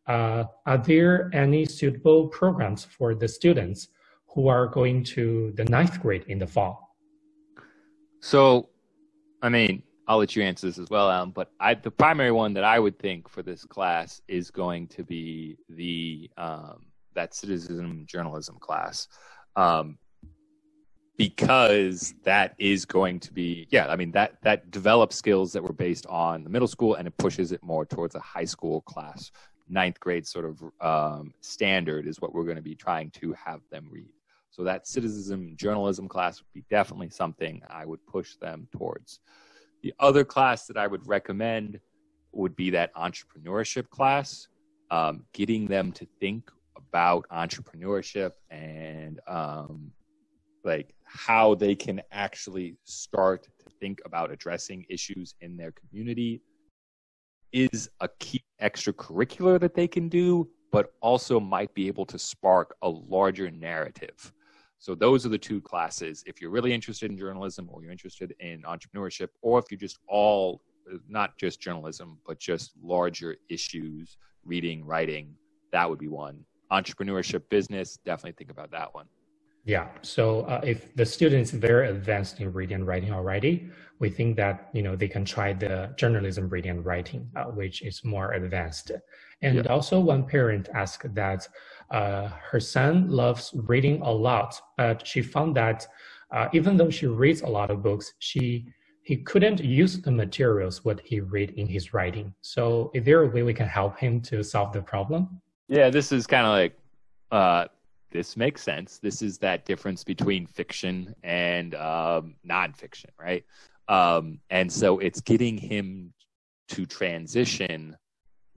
are there any suitable programs for the students who are going to the 9th grade in the fall? So, I mean, I'll let you answer this as well, Alan, but the primary one that I would think for this class is going to be that citizen journalism class. because that is going to be, yeah, I mean, that develops skills that were based on the middle school, and it pushes it more towards a high school class, 9th grade sort of standard is what we're going to be trying to have them read. So that citizen journalism class would be definitely something I would push them towards. The other class that I would recommend would be that entrepreneurship class, getting them to think about entrepreneurship and like how they can actually start to think about addressing issues in their community is a key extracurricular that they can do, but also might be able to spark a larger narrative. So those are the two classes. If you're really interested in journalism, or you're interested in entrepreneurship, or if you're just all, not just journalism, but just larger issues, reading, writing, that would be one. Entrepreneurship, business, definitely think about that one. Yeah. So if the student is very advanced in reading and writing already, we think that, you know, they can try the journalism reading and writing, which is more advanced. And yeah. Also one parent asked that her son loves reading a lot, but she found that even though she reads a lot of books, he couldn't use the materials what he read in his writing. So is there a way we can help him to solve the problem? Yeah, this is kind of like... this makes sense. This is that difference between fiction and nonfiction, right? And so it's getting him to transition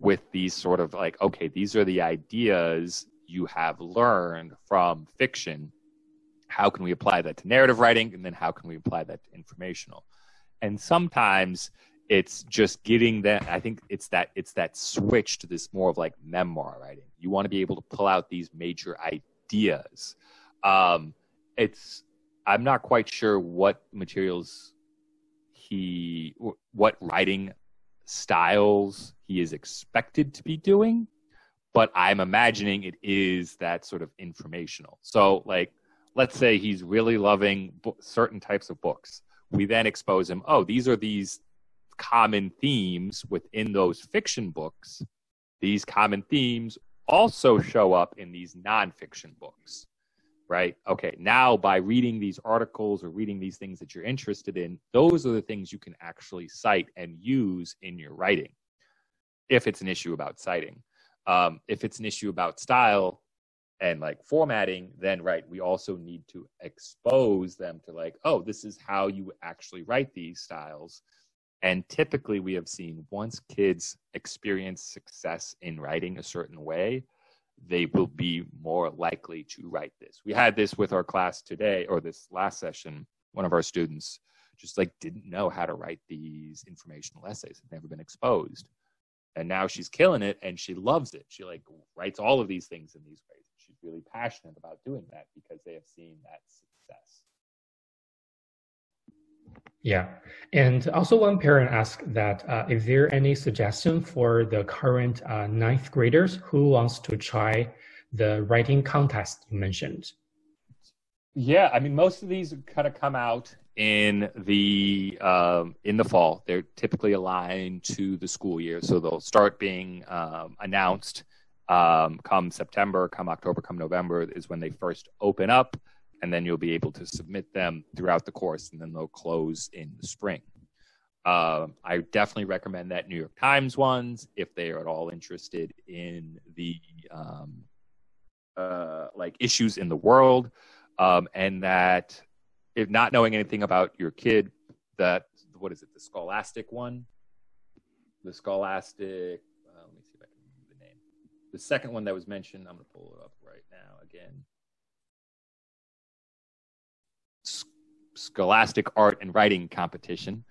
with these sort of like, okay, these are the ideas you have learned from fiction. How can we apply that to narrative writing? And then how can we apply that to informational? And sometimes it's just getting that, I think it's that switch to this more of like memoir writing. You want to be able to pull out these major ideas. I'm not quite sure what materials what writing styles he is expected to be doing, but I'm imagining it is that sort of informational. So like, let's say he's really loving certain types of books. We then expose him, oh, these are these common themes within those fiction books. These common themes also show up in these nonfiction books, right? Okay, now by reading these articles or reading these things that you're interested in, those are the things you can actually cite and use in your writing, if it's an issue about citing. If it's an issue about style and like formatting, then right, we also need to expose them to like, oh, this is how you actually write these styles. And typically we have seen once kids experience success in writing a certain way, they will be more likely to write this. We had this with our class today, or this last session, one of our students just like didn't know how to write these informational essays, had never been exposed. And now she's killing it and she loves it. She like writes all of these things in these ways. She's really passionate about doing that because they have seen that success. Yeah. And also one parent asked that, is there any suggestion for the current 9th graders who wants to try the writing contest you mentioned? Yeah. I mean, most of these kind of come out in the fall. They're typically aligned to the school year. So they'll start being announced come September, come October, come November is when they first open up. And then you'll be able to submit them throughout the course, and then they'll close in the spring. I definitely recommend that New York Times ones if they are at all interested in the like issues in the world, and that if not knowing anything about your kid, that what is it, the Scholastic one, the Scholastic. Let me see if I can remember the name. The second one that was mentioned, I'm going to pull it up right now again. Scholastic Art and Writing Competition,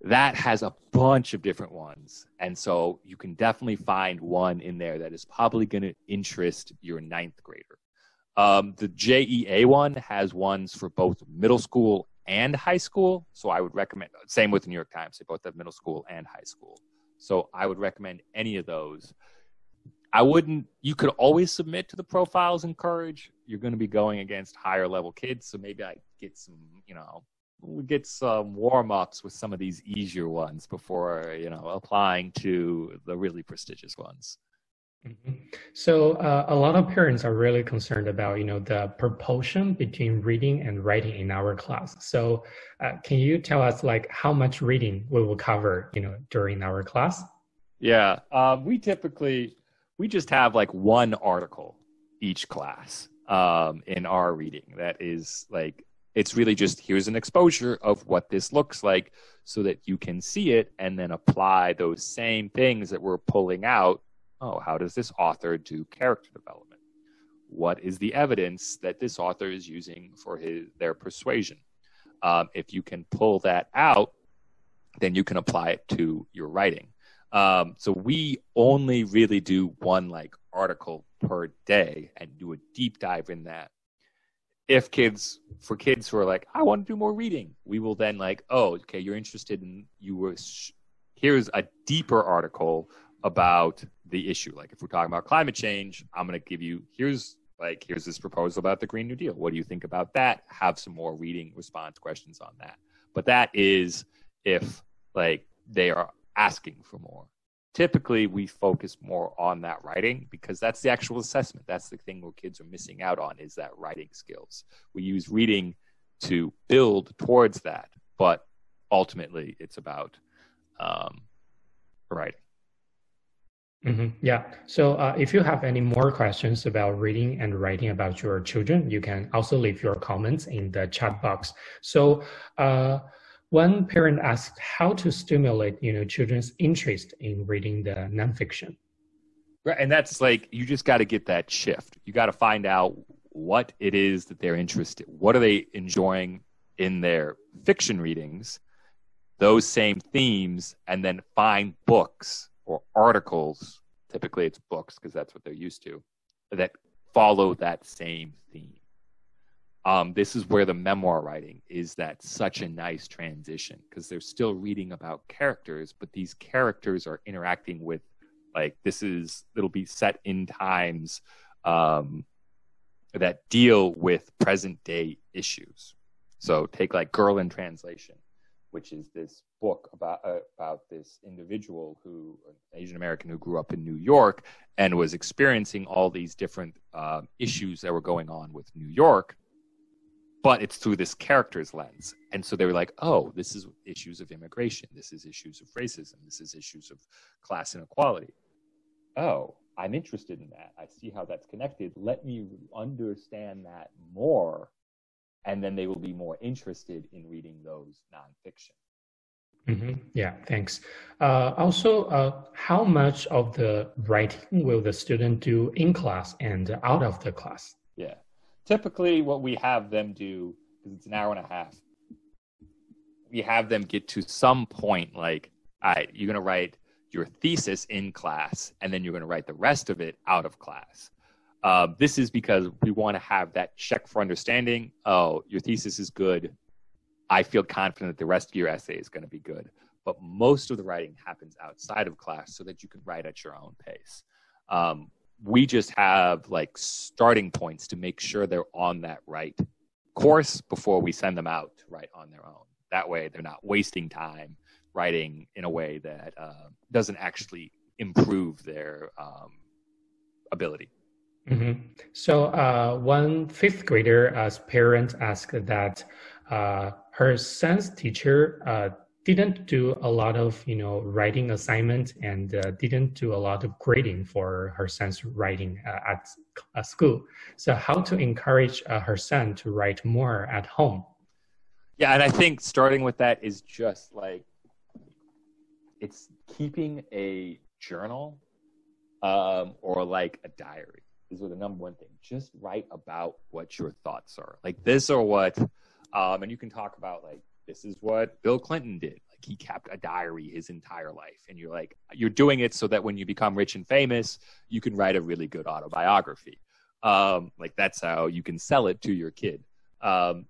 that has a bunch of different ones. And so you can definitely find one in there that is probably going to interest your 9th grader. The JEA one has ones for both middle school and high school. So I would recommend, same with the New York Times, they both have middle school and high school. So I would recommend any of those. You could always submit to the Profiles in Courage. You're going to be going against higher level kids. So maybe we get some warm-ups with some of these easier ones before, you know, applying to the really prestigious ones. So a lot of parents are really concerned about, the proportion between reading and writing in our class. So can you tell us like how much reading we will cover, during our class? Yeah, we just have like one article each class in our reading. That is like, it's really just here's an exposure of what this looks like so that you can see it and then apply those same things that we're pulling out. Oh, how does this author do character development? What is the evidence that this author is using for their persuasion? If you can pull that out, then you can apply it to your writing. So we only really do one article per day and do a deep dive in that. If for kids who are like, I want to do more reading, we will then oh, okay, you're interested in, here's a deeper article about the issue. If we're talking about climate change, I'm going to give you, here's this proposal about the Green New Deal. What do you think about that? Have some more reading response questions on that. But that is if they are asking for more. Typically, we focus more on that writing because that's the actual assessment. That's the thing where kids are missing out on is that writing skills. We use reading to build towards that, but ultimately it's about writing. Mm-hmm. Yeah. So if you have any more questions about reading and writing about your children, you can also leave your comments in the chat box. So one parent asked how to stimulate, children's interest in reading the nonfiction. Right. And that's you just got to get that shift. You got to find out what it is that they're interested in. What are they enjoying in their fiction readings? Those same themes, and then find books or articles, typically it's books because that's what they're used to, that follow that same theme. This is where the memoir writing is such a nice transition because they're still reading about characters, but these characters are interacting with, it'll be set in times that deal with present day issues. So take Girl in Translation, which is this book about this individual who, an Asian American who grew up in New York and was experiencing all these different issues that were going on with New York, but it's through this character's lens. And so they were oh, this is issues of immigration. This is issues of racism. This is issues of class inequality. Oh, I'm interested in that. I see how that's connected. Let me understand that more. And then they will be more interested in reading those nonfiction. Mm-hmm. Yeah, thanks. Also, how much of the writing will the student do in class and out of the class? Yeah, typically what we have them do, because it's an hour and a half, we have them get to some point all right, you're going to write your thesis in class, and then you're going to write the rest of it out of class. This is because we want to have that check for understanding. Oh, your thesis is good. I feel confident that the rest of your essay is going to be good. But most of the writing happens outside of class so that you can write at your own pace. We just have starting points to make sure they're on that right course before we send them out to write on their own. That way they're not wasting time writing in a way that doesn't actually improve their ability. Mm-hmm. So one fifth grader as parent asked that her son's teacher didn't do a lot of writing assignment and didn't do a lot of grading for her son's writing at school. So how to encourage her son to write more at home? Yeah, and I think starting with that is just it's keeping a journal or a diary. Is the number one thing. Just write about what your thoughts are. This or what, and you can talk about this is what Bill Clinton did. He kept a diary his entire life. And you're you're doing it so that when you become rich and famous, you can write a really good autobiography. That's how you can sell it to your kid.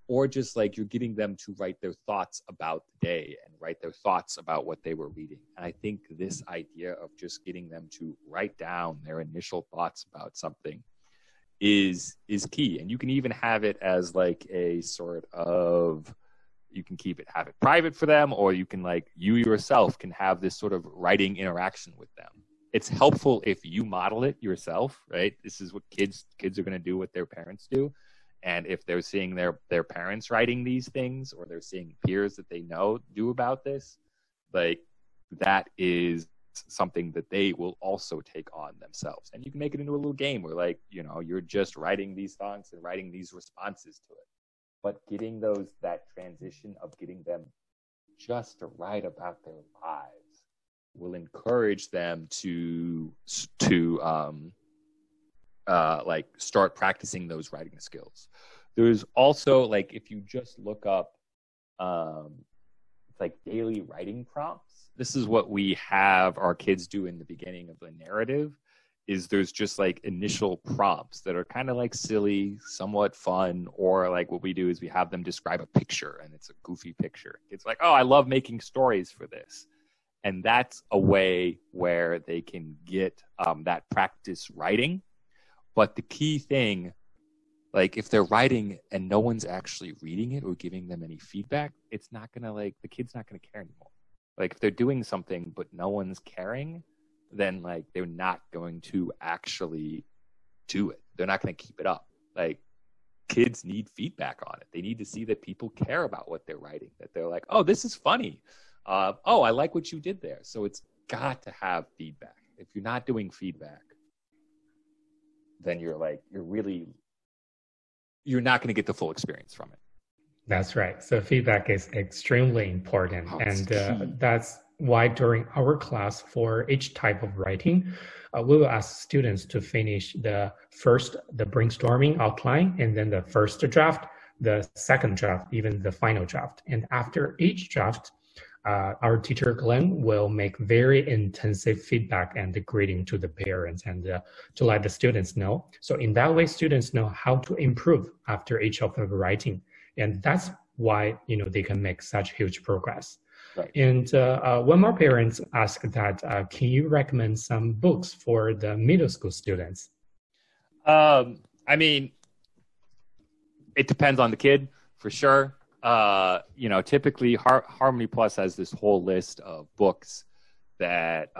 Or just you're getting them to write their thoughts about the day and write their thoughts about what they were reading. And I think this idea of just getting them to write down their initial thoughts about something is key. And you can even have it as a sort of, you can have it private for them, or you can you yourself can have this sort of writing interaction with them. It's helpful if you model it yourself, right? This is what kids are going to do what their parents do. And if they're seeing their parents writing these things, or they're seeing peers that they know do about this, like that is something that they will also take on themselves. And you can make it into a little game where, like, you know, you're just writing these thoughts and writing these responses to it. But getting those, that transition of getting them just to write about their lives will encourage them to like start practicing those writing skills. There's also, like, if you just look up like daily writing prompts, this is what we have our kids do in the beginning of the narrative, is there's just like initial prompts that are kind of like silly, somewhat fun, or like what we do is we have them describe a picture, and it's a goofy picture. It's like, oh, I love making stories for this. And that's a way where they can get that practice writing. But the key thing, like if they're writing and no one's actually reading it or giving them any feedback, it's not gonna, like, the kid's not gonna care anymore. Like if they're doing something but no one's caring, then like they're not going to actually do it. They're not going to keep it up. Like kids need feedback on it. They need to see that people care about what they're writing, that they're like, oh, this is funny. Oh, I like what you did there. So it's got to have feedback. If you're not doing feedback, then you're like, you're not going to get the full experience from it. That's right. So feedback is extremely important. Oh, and that's why during our class, for each type of writing, we will ask students to finish the brainstorming outline, and then the first draft, the second draft, even the final draft. And after each draft, our teacher Glenn will make very intensive feedback and the grading to the parents and to let the students know. So in that way, students know how to improve after each of the writing. And that's why, you know, they can make such huge progress. Right. And one more parent asked that, can you recommend some books for the middle school students? I mean, it depends on the kid, for sure. You know, typically Harmony Plus has this whole list of books that,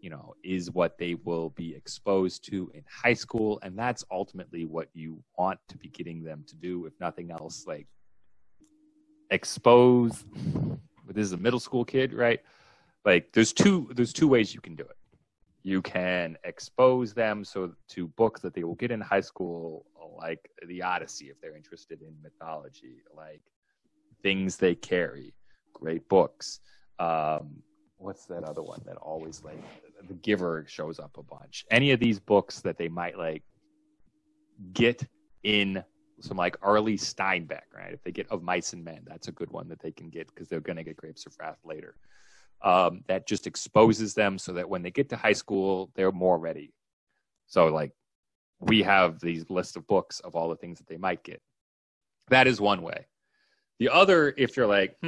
you know, is what they will be exposed to in high school. And that's ultimately what you want to be getting them to do, if nothing else, like expose... But this is a middle school kid, right? Like there's two ways you can do it. You can expose them so to books that they will get in high school, like the Odyssey, if they're interested in mythology, like Things They Carry, great books. What's that other one that always, like, The Giver shows up a bunch? Any of these books that they might like get in some, like Arlie Steinbeck, right? If they get Of Mice and Men, that's a good one that they can get because they're going to get Grapes of Wrath later. That just exposes them so that when they get to high school, they're more ready. So like we have these lists of books of all the things that they might get. That is one way. The other, if you're like,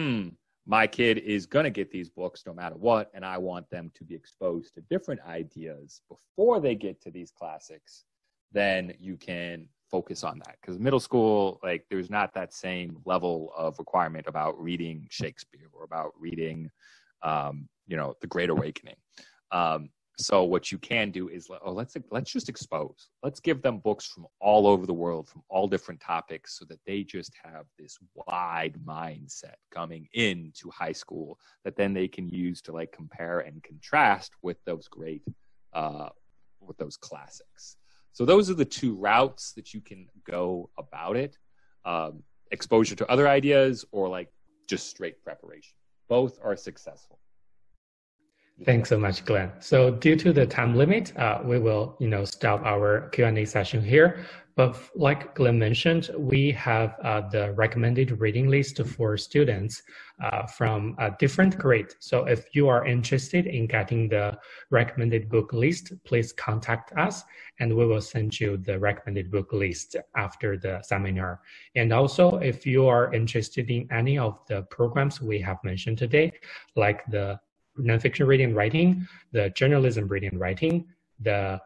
my kid is going to get these books no matter what, and I want them to be exposed to different ideas before they get to these classics, then you can focus on that, because middle school, like, there's not that same level of requirement about reading Shakespeare or about reading, you know, The Great Awakening. So what you can do is, let's just expose. Let's give them books from all over the world, from all different topics, so that they just have this wide mindset coming into high school that then they can use to like compare and contrast with those great, with those classics. So those are the two routes that you can go about it. Exposure to other ideas, or like just straight preparation. Both are successful. Thanks so much, Glenn. So due to the time limit, we will, you know, stop our Q&A session here. But like Glenn mentioned, we have the recommended reading list for students from a different grade. So if you are interested in getting the recommended book list, please contact us and we will send you the recommended book list after the seminar. And also, if you are interested in any of the programs we have mentioned today, like the nonfiction reading and writing, the journalism reading and writing, the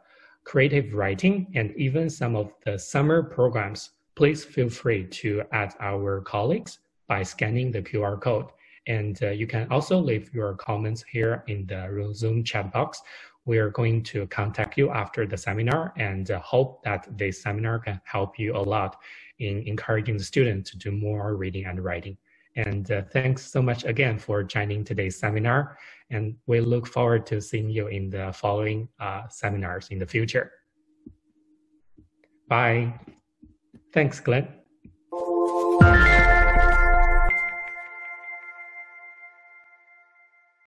creative writing, and even some of the summer programs, please feel free to add our colleagues by scanning the QR code. And you can also leave your comments here in the Zoom chat box. we are going to contact you after the seminar and hope that this seminar can help you a lot in encouraging the students to do more reading and writing. And thanks so much again for joining today's seminar. And we look forward to seeing you in the following seminars in the future. Bye. Thanks, Glenn.